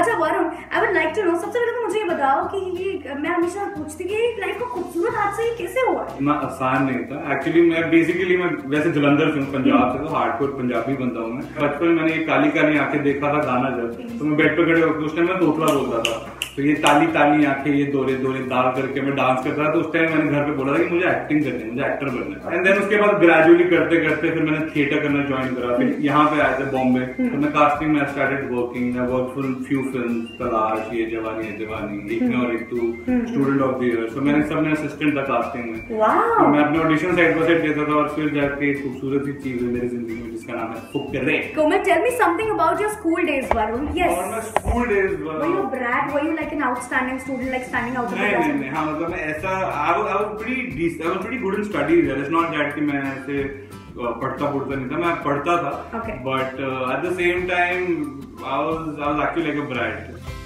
अच्छा Varun, I would like to know, सबसे पहले तो मुझे ये बताओ कि ये मैं हमेशा पूछती कि लाइफ का खूबसूरत हादसा ये कैसे हुआ? इतना आसान नहीं था एक्चुअली। मैं वैसे जलंधर से हूँ, पंजाब से, तो हार्डकोर पंजाबी बंदा हूँ मैं। बचपन मैंने ये काली काली आंखें देखा था गाना, जब तो मैं बेड पर खड़े होकर उस टाइम मैं तोतला बोलता था, तो ये काली काली आंखें, ये दोरे दोरे दाल करके मैं डांस करता था। तो उस टाइम मैंने घर पे बोला था कि मुझे एक्टिंग करनी है, मुझे एक्टर बनना है। एंड देन उसके बाद ग्रेजुअली करते करते फिर मैंने थिएटर करना ज्वाइन करा, फिर यहाँ पे आए थे बॉम्बे, तो मैं कास्टिंग में started working. I work for few film, Talaash, Yeh जवानी है दीवानी, देखने और एक तू, स्टूडेंट ऑफ द ईयर, तो मैंने सब में असिस्टेंट था कास्टिंग में। तो मैं अपने ऑडिशन साइड पर सेट देता था और फिर जाके खूबसूरत ही चीज है मेरी जिंदगी में जिसका नाम है फुकरे। तो मैं tell me something about your school days Varun. Yes, और मैं school days Varun, were you bread, were you like an outstanding student, like standing out of the class? नहीं, हां, मतलब मैं ऐसा I was pretty good in studies. It's not that कि मैं ऐसे पढ़ता नहीं था, मैं पढ़ता था, but at the same time I was actually like a brat.